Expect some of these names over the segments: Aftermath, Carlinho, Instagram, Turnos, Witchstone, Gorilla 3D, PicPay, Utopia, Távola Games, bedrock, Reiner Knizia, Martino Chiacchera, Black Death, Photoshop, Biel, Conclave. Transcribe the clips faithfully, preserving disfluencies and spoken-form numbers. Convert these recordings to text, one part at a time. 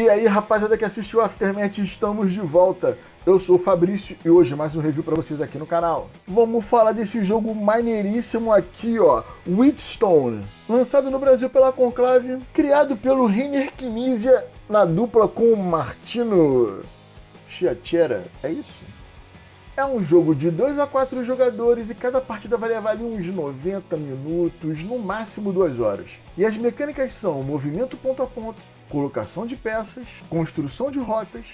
E aí, rapaziada que assistiu Aftermath, estamos de volta. Eu sou o Fabrício e hoje mais um review pra vocês aqui no canal. Vamos falar desse jogo maneiríssimo aqui, ó, Witchstone. Lançado no Brasil pela Conclave, criado pelo Reiner Knizia na dupla com o Martino Chiacchera, é isso? É um jogo de dois a quatro jogadores e cada partida vai levar ali uns noventa minutos, no máximo duas horas. E as mecânicas são movimento ponto a ponto, colocação de peças, construção de rotas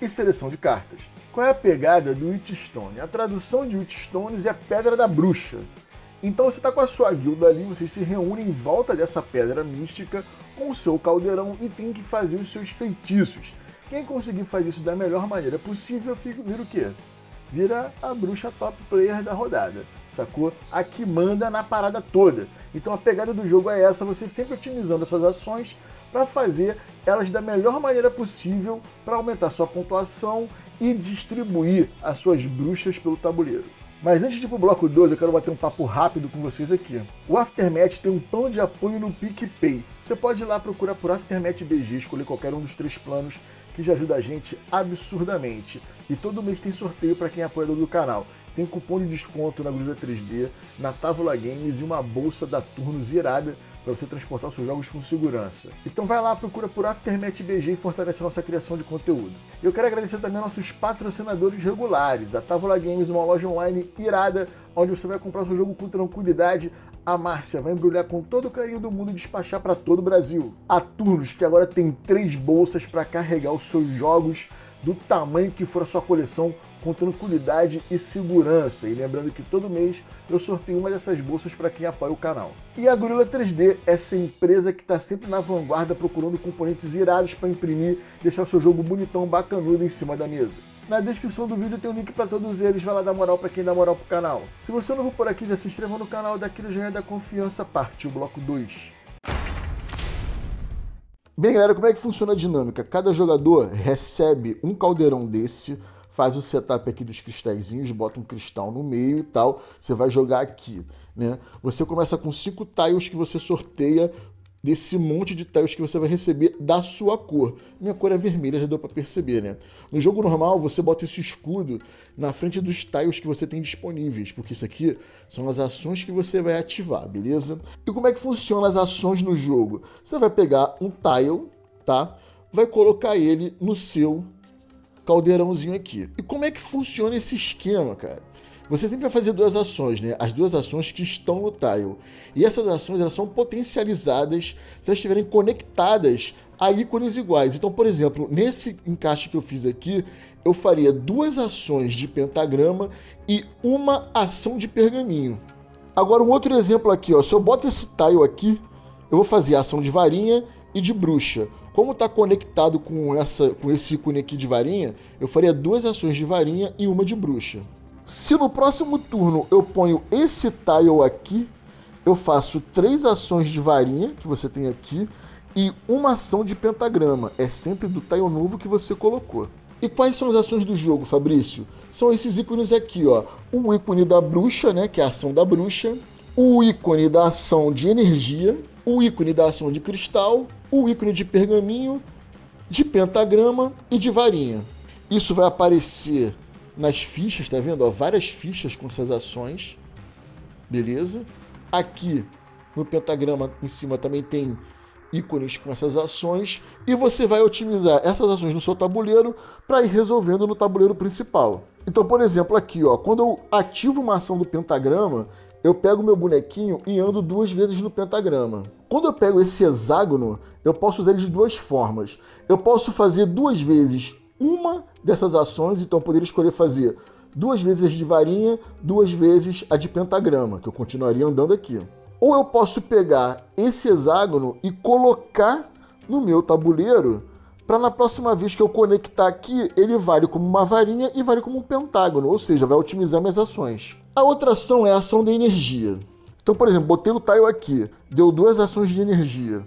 e seleção de cartas. Qual é a pegada do Witchstone? A tradução de Witchstones é Pedra da Bruxa. Então você está com a sua guilda ali, vocês se reúnem em volta dessa pedra mística com o seu caldeirão e tem que fazer os seus feitiços. Quem conseguir fazer isso da melhor maneira possível, vira o quê? Vira a bruxa top player da rodada, sacou? A que manda na parada toda. Então a pegada do jogo é essa, você sempre otimizando as suas ações para fazer elas da melhor maneira possível para aumentar sua pontuação e distribuir as suas bruxas pelo tabuleiro. Mas antes de ir pro bloco doze, eu quero bater um papo rápido com vocês aqui. O Aftermath tem um plano de apoio no PicPay. Você pode ir lá procurar por Aftermath B G, escolher qualquer um dos três planos, que já ajuda a gente absurdamente. E todo mês tem sorteio para quem é apoiador do canal. Tem cupom de desconto na Gorilla três D, na Távola Games e uma bolsa da Turnos irada para você transportar seus jogos com segurança. Então vai lá, procura por Aftermath B G e fortalece a nossa criação de conteúdo. Eu quero agradecer também aos nossos patrocinadores regulares. A Távola Games, uma loja online irada, onde você vai comprar seu jogo com tranquilidade. A Márcia vai embrulhar com todo o carinho do mundo e despachar para todo o Brasil. A Turnos, que agora tem três bolsas para carregar os seus jogos do tamanho que for a sua coleção, com tranquilidade e segurança. E lembrando que todo mês eu sorteio uma dessas bolsas para quem apoia o canal. E a Gorilla três D, essa empresa que está sempre na vanguarda procurando componentes irados para imprimir, deixar o seu jogo bonitão, bacanudo em cima da mesa. Na descrição do vídeo tem um link para todos eles, vai lá dar moral para quem dá moral pro canal. Se você é novo por aqui, já se inscreva no canal, daqui no Joinha da Confiança, partiu o bloco dois. Bem, galera, como é que funciona a dinâmica? Cada jogador recebe um caldeirão desse, faz o setup aqui dos cristalzinhos, bota um cristal no meio e tal, você vai jogar aqui, né? Você começa com cinco tiles que você sorteia desse monte de tiles que você vai receber da sua cor. Minha cor é vermelha, já deu pra perceber, né? No jogo normal, você bota esse escudo na frente dos tiles que você tem disponíveis, porque isso aqui são as ações que você vai ativar, beleza? E como é que funcionam as ações no jogo? Você vai pegar um tile, tá? Vai colocar ele no seu caldeirãozinho aqui. E como é que funciona esse esquema, cara? Você sempre vai fazer duas ações, né? As duas ações que estão no tile. E essas ações, elas são potencializadas se elas estiverem conectadas a ícones iguais. Então, por exemplo, nesse encaixe que eu fiz aqui, eu faria duas ações de pentagrama e uma ação de pergaminho. Agora, um outro exemplo aqui, ó. Se eu boto esse tile aqui, eu vou fazer a ação de varinha e de bruxa. Como está conectado com, essa, com esse ícone aqui de varinha, eu faria duas ações de varinha e uma de bruxa. Se no próximo turno eu ponho esse tile aqui, eu faço três ações de varinha, que você tem aqui, e uma ação de pentagrama. É sempre do tile novo que você colocou. E quais são as ações do jogo, Fabrício? São esses ícones aqui, ó. O ícone da bruxa, né, que é a ação da bruxa. O ícone da ação de energia. O ícone da ação de cristal. O ícone de pergaminho, de pentagrama e de varinha. Isso vai aparecer nas fichas, tá vendo? Ó, várias fichas com essas ações, beleza? Aqui no pentagrama em cima também tem ícones com essas ações e você vai otimizar essas ações no seu tabuleiro para ir resolvendo no tabuleiro principal. Então, por exemplo, aqui, ó, quando eu ativo uma ação do pentagrama, eu pego meu bonequinho e ando duas vezes no pentagrama. Quando eu pego esse hexágono, eu posso usar ele de duas formas. Eu posso fazer duas vezes uma dessas ações, então eu poderia escolher fazer duas vezes de varinha, duas vezes a de pentagrama, que eu continuaria andando aqui. Ou eu posso pegar esse hexágono e colocar no meu tabuleiro, para na próxima vez que eu conectar aqui, ele vale como uma varinha e vale como um pentágono, ou seja, vai otimizar minhas ações. A outra ação é a ação da energia. Então, por exemplo, botei o tile aqui, deu duas ações de energia.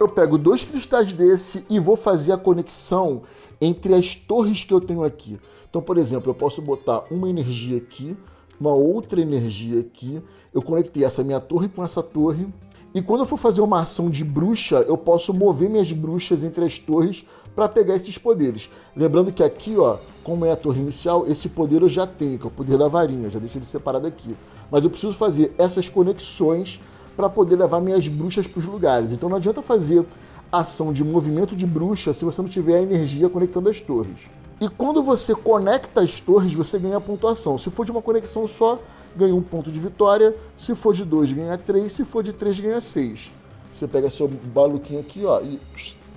Eu pego dois cristais desse e vou fazer a conexão entre as torres que eu tenho aqui. Então, por exemplo, eu posso botar uma energia aqui, uma outra energia aqui. Eu conectei essa minha torre com essa torre. E quando eu for fazer uma ação de bruxa, eu posso mover minhas bruxas entre as torres para pegar esses poderes. Lembrando que aqui, ó, como é a torre inicial, esse poder eu já tenho, que é o poder da varinha, eu já deixei ele separado aqui. Mas eu preciso fazer essas conexões para poder levar minhas bruxas para os lugares. Então não adianta fazer ação de movimento de bruxa se você não tiver a energia conectando as torres. E quando você conecta as torres, você ganha pontuação. Se for de uma conexão só, ganha um ponto de vitória. Se for de dois, ganha três. Se for de três, ganha seis. Você pega seu baluquinho aqui, ó, e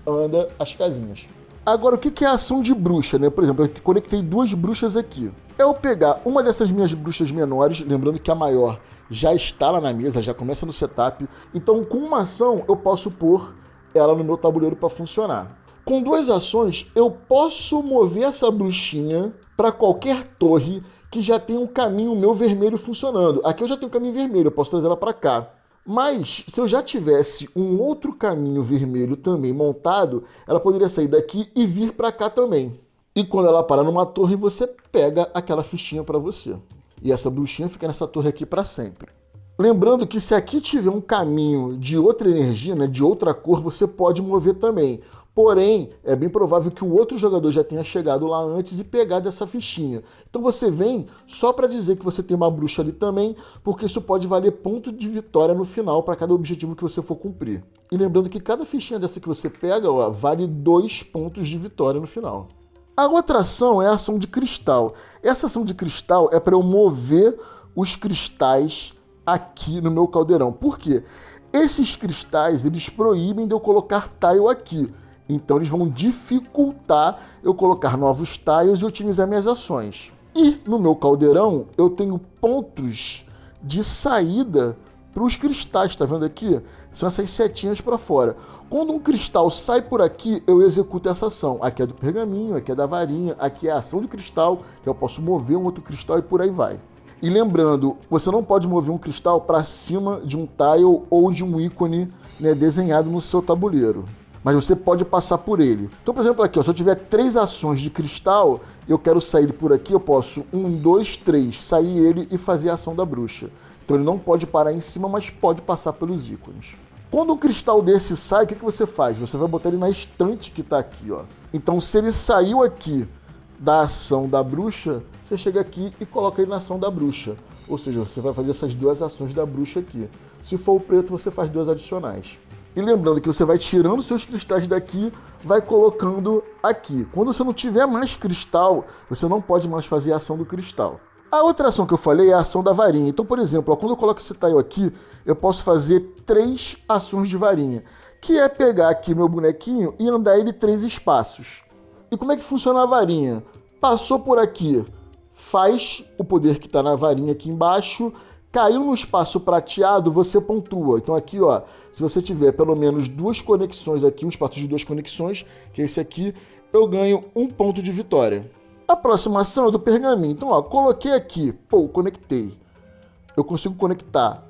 anda as casinhas. Agora, o que é a ação de bruxa, né? Por exemplo, eu conectei duas bruxas aqui. Eu pegar uma dessas minhas bruxas menores, lembrando que a maior já está lá na mesa, já começa no setup. Então, com uma ação, eu posso pôr ela no meu tabuleiro para funcionar. Com duas ações, eu posso mover essa bruxinha para qualquer torre que já tem um caminho meu vermelho funcionando. Aqui eu já tenho um caminho vermelho, eu posso trazer ela para cá. Mas, se eu já tivesse um outro caminho vermelho também montado, ela poderia sair daqui e vir para cá também. E quando ela parar numa torre, você pega aquela fichinha para você. E essa bruxinha fica nessa torre aqui para sempre. Lembrando que se aqui tiver um caminho de outra energia, né, de outra cor, você pode mover também. Porém, é bem provável que o outro jogador já tenha chegado lá antes e pegado essa fichinha. Então você vem só para dizer que você tem uma bruxa ali também, porque isso pode valer ponto de vitória no final para cada objetivo que você for cumprir. E lembrando que cada fichinha dessa que você pega, ó, vale dois pontos de vitória no final. A outra ação é a ação de cristal. Essa ação de cristal é para eu mover os cristais aqui no meu caldeirão. Por quê? Esses cristais, eles proíbem de eu colocar tile aqui. Então eles vão dificultar eu colocar novos tiles e otimizar minhas ações. E no meu caldeirão eu tenho pontos de saída para os cristais, tá vendo aqui? São essas setinhas para fora. Quando um cristal sai por aqui, eu executo essa ação. Aqui é do pergaminho, aqui é da varinha, aqui é a ação de cristal, que eu posso mover um outro cristal e por aí vai. E lembrando, você não pode mover um cristal para cima de um tile ou de um ícone, né, desenhado no seu tabuleiro. Mas você pode passar por ele. Então, por exemplo, aqui, ó, se eu tiver três ações de cristal, eu quero sair por aqui, eu posso, um, dois, três, sair ele e fazer a ação da bruxa. Então ele não pode parar em cima, mas pode passar pelos ícones. Quando um cristal desse sai, o que que você faz? Você vai botar ele na estante que tá aqui, ó. Então, se ele saiu aqui da ação da bruxa, você chega aqui e coloca ele na ação da bruxa. Ou seja, você vai fazer essas duas ações da bruxa aqui. Se for o preto, você faz duas adicionais. E lembrando que você vai tirando seus cristais daqui, vai colocando aqui. Quando você não tiver mais cristal, você não pode mais fazer a ação do cristal. A outra ação que eu falei é a ação da varinha. Então, por exemplo, ó, quando eu coloco esse tile aqui, eu posso fazer três ações de varinha. Que é pegar aqui meu bonequinho e andar ele três espaços. E como é que funciona a varinha? Passou por aqui, faz o poder que está na varinha aqui embaixo. Caiu no espaço prateado, você pontua. Então aqui, ó, se você tiver pelo menos duas conexões aqui, um espaço de duas conexões, que é esse aqui, eu ganho um ponto de vitória. A próxima ação é do pergaminho. Então, ó, coloquei aqui, pô, conectei. Eu consigo conectar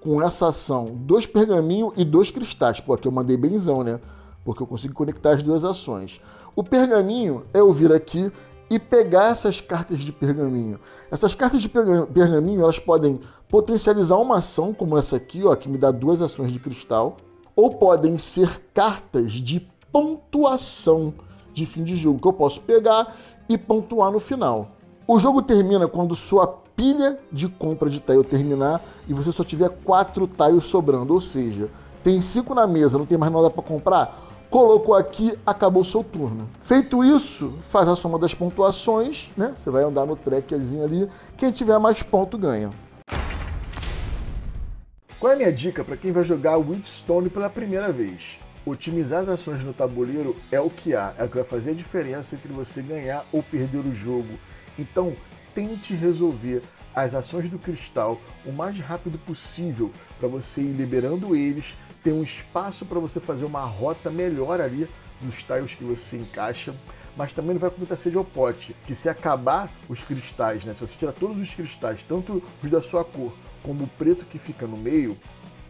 com essa ação dois pergaminhos e dois cristais. Pô, aqui eu mandei benzão, né? Porque eu consigo conectar as duas ações. O pergaminho é eu vir aqui e pegar essas cartas de pergaminho. Essas cartas de pergaminho, elas podem potencializar uma ação, como essa aqui, ó, que me dá duas ações de cristal, ou podem ser cartas de pontuação de fim de jogo, que eu posso pegar e pontuar no final. O jogo termina quando sua pilha de compra de tile terminar e você só tiver quatro tiles sobrando, ou seja, tem cinco na mesa, não tem mais nada para comprar, colocou aqui, acabou o seu turno. Feito isso, faz a soma das pontuações, né? Você vai andar no trackerzinho ali, quem tiver mais ponto ganha. Qual é a minha dica para quem vai jogar Witchstone pela primeira vez? Otimizar as ações no tabuleiro é o que há, é o que vai fazer a diferença entre você ganhar ou perder o jogo. Então, tente resolver as ações do cristal o mais rápido possível para você ir liberando eles, ter um espaço para você fazer uma rota melhor ali dos tiles que você encaixa, mas também não vai com muita sede ao pote, que se acabar os cristais, né, se você tirar todos os cristais, tanto os da sua cor como o preto que fica no meio,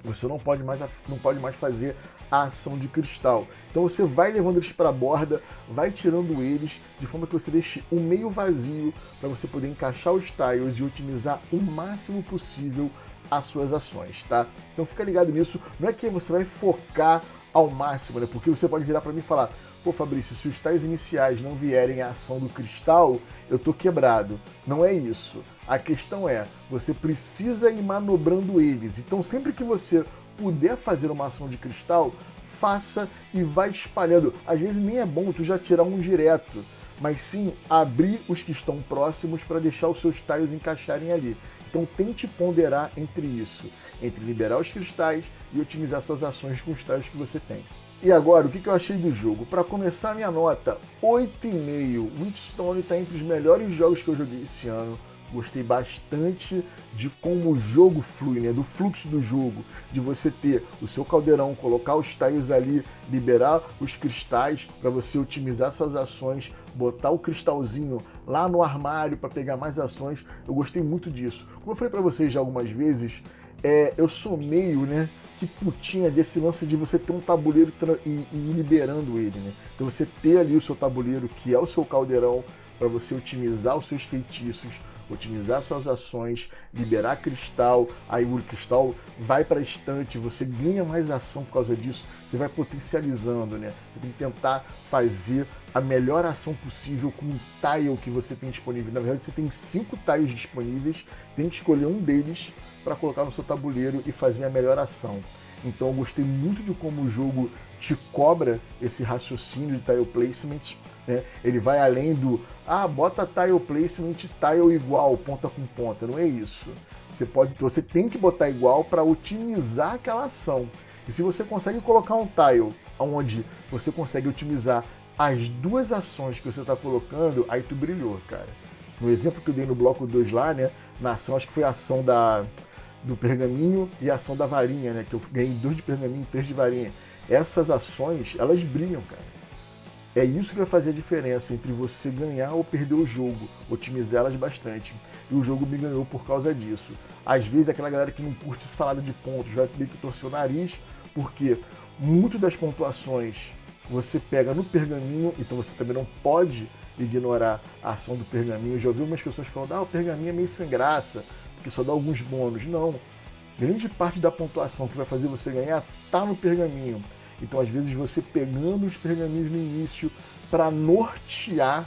você não pode mais, não pode mais fazer a ação de cristal. Então você vai levando eles para a borda, vai tirando eles, de forma que você deixe o meio vazio para você poder encaixar os tiles e otimizar o máximo possível as suas ações, tá? Então fica ligado nisso, não é que você vai focar ao máximo, né? Porque você pode virar para mim e falar, pô Fabrício, se os tais iniciais não vierem à ação do cristal, eu tô quebrado. Não é isso. A questão é, você precisa ir manobrando eles. Então sempre que você puder fazer uma ação de cristal, faça e vai espalhando. Às vezes nem é bom tu já tirar um direto, mas sim abrir os que estão próximos para deixar os seus tiles encaixarem ali. Então tente ponderar entre isso, entre liberar os cristais e otimizar suas ações com os tiles que você tem. E agora, o que eu achei do jogo? Para começar, minha nota, oito vírgula cinco. Witchstone está entre os melhores jogos que eu joguei esse ano. Gostei bastante de como o jogo flui, né? Do fluxo do jogo, de você ter o seu caldeirão, colocar os tiles ali, liberar os cristais para você otimizar suas ações, botar o cristalzinho lá no armário para pegar mais ações. Eu gostei muito disso. Como eu falei para vocês já algumas vezes, é, eu sou meio, né, que putinha desse lance de você ter um tabuleiro e, e ir liberando ele, né? Então você ter ali o seu tabuleiro, que é o seu caldeirão, para você otimizar os seus feitiços, otimizar suas ações, liberar cristal, aí o cristal vai para a estante, você ganha mais ação por causa disso, você vai potencializando, né? Você tem que tentar fazer a melhor ação possível com o tile que você tem disponível. Na verdade, você tem cinco tiles disponíveis, tem que escolher um deles para colocar no seu tabuleiro e fazer a melhor ação. Então eu gostei muito de como o jogo te cobra esse raciocínio de tile placement, né? Ele vai além do, ah, bota tile placement, tile igual, ponta com ponta. Não é isso. Você, pode, você tem que botar igual para otimizar aquela ação. E se você consegue colocar um tile onde você consegue otimizar as duas ações que você está colocando, aí tu brilhou, cara. No exemplo que eu dei no bloco dois lá, né? Na ação, acho que foi a ação da... do pergaminho e a ação da varinha, né? Que eu ganhei dois de pergaminho e três de varinha. Essas ações, elas brilham, cara. É isso que vai fazer a diferença entre você ganhar ou perder o jogo, otimizar elas bastante. E o jogo me ganhou por causa disso. Às vezes, aquela galera que não curte salada de pontos vai ter que torcer o nariz, porque muito das pontuações você pega no pergaminho, então você também não pode ignorar a ação do pergaminho. Eu já ouvi umas pessoas falando, ah, o pergaminho é meio sem graça, que só dá alguns bônus. Não. Grande parte da pontuação que vai fazer você ganhar tá no pergaminho. Então, às vezes, você pegando os pergaminhos no início para nortear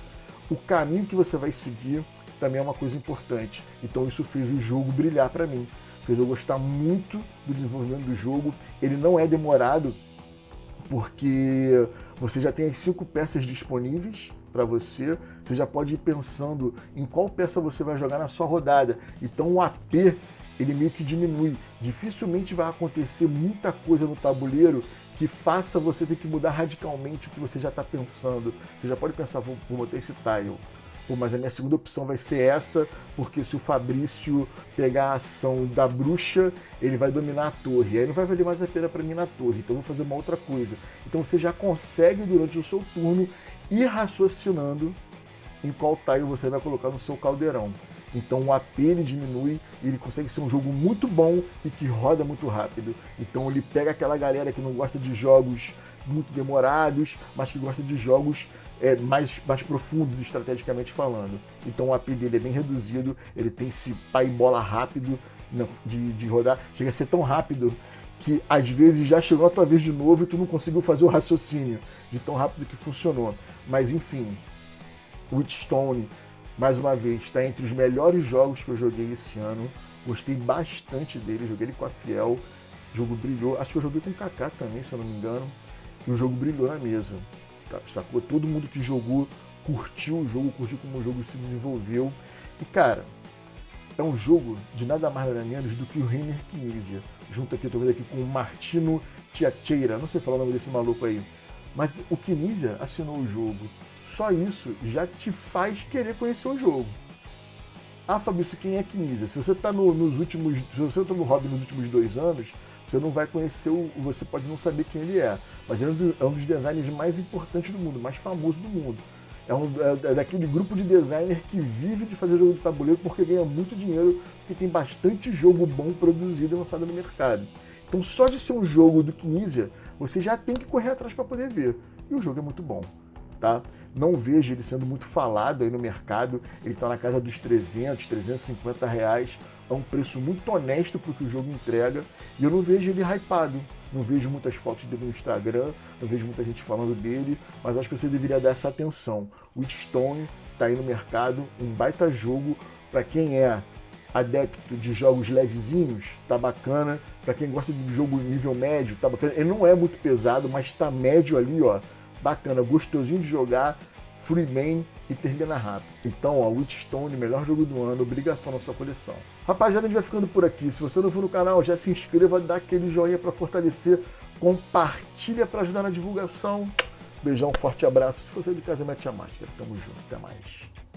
o caminho que você vai seguir também é uma coisa importante. Então, isso fez o jogo brilhar para mim. Fez eu gostar muito do desenvolvimento do jogo. Ele não é demorado, porque você já tem as cinco peças disponíveis para você, você já pode ir pensando em qual peça você vai jogar na sua rodada. Então o A P, ele meio que diminui. Dificilmente vai acontecer muita coisa no tabuleiro que faça você ter que mudar radicalmente o que você já está pensando. Você já pode pensar, vou, vou botar esse tile. Pô, mas a minha segunda opção vai ser essa, porque se o Fabrício pegar a ação da bruxa, ele vai dominar a torre. Aí não vai valer mais a pena para mim na torre, então eu vou fazer uma outra coisa. Então você já consegue, durante o seu turno, ir raciocinando em qual tile você vai colocar no seu caldeirão. Então o A P ele diminui, ele consegue ser um jogo muito bom e que roda muito rápido. Então ele pega aquela galera que não gosta de jogos muito demorados, mas que gosta de jogos é, mais, mais profundos, estrategicamente falando. Então o A P dele é bem reduzido, ele tem esse pai bola rápido de, de rodar, chega a ser tão rápido que às vezes já chegou a tua vez de novo e tu não conseguiu fazer o raciocínio de tão rápido que funcionou. Mas enfim, Witchstone, mais uma vez, está entre os melhores jogos que eu joguei esse ano. Gostei bastante dele, joguei ele com a Fiel, o jogo brilhou. Acho que eu joguei com o Kaká também, se eu não me engano, e o jogo brilhou na mesa. Tá, sacou? Todo mundo que jogou curtiu o jogo, curtiu como o jogo se desenvolveu. E cara, é um jogo de nada mais nada menos do que o Reiner Knizia. Junto aqui, eu tô vendo aqui com o Martino Chiacchera, não sei falar o nome desse maluco aí, mas o Knizia assinou o jogo. Só isso já te faz querer conhecer o jogo. Ah, Fabrício, quem é Knizia? Se você tá no, nos últimos, se você tá no hobby nos últimos dois anos, você não vai conhecer, o, você pode não saber quem ele é, mas ele é um, do, é um dos designers mais importantes do mundo, mais famoso do mundo. É, um, é daquele grupo de designer que vive de fazer jogo de tabuleiro porque ganha muito dinheiro, porque tem bastante jogo bom produzido e lançado no mercado. Então só de ser um jogo do Knizia, você já tem que correr atrás para poder ver. E o jogo é muito bom, tá? não vejo ele sendo muito falado aí no mercado. Ele está na casa dos trezentos, trezentos e cinquenta reais. É um preço muito honesto para o que o jogo entrega. E eu não vejo ele hypado. Não vejo muitas fotos dele no Instagram, não vejo muita gente falando dele, mas acho que você deveria dar essa atenção. O Witchstone está aí no mercado, um baita jogo para quem é adepto de jogos levezinhos, tá bacana. Para quem gosta de jogo nível médio, tá bacana. Ele não é muito pesado, mas tá médio ali, ó, bacana, gostosinho de jogar, free man e termina rápido. Então, ó, Witchstone, melhor jogo do ano, obrigação na sua coleção. Rapaziada, a gente vai ficando por aqui. Se você não for no canal, já se inscreva, dá aquele joinha para fortalecer, compartilha para ajudar na divulgação. Beijão, forte abraço. Se você é de casa, mete a máscara. Tamo junto, até mais.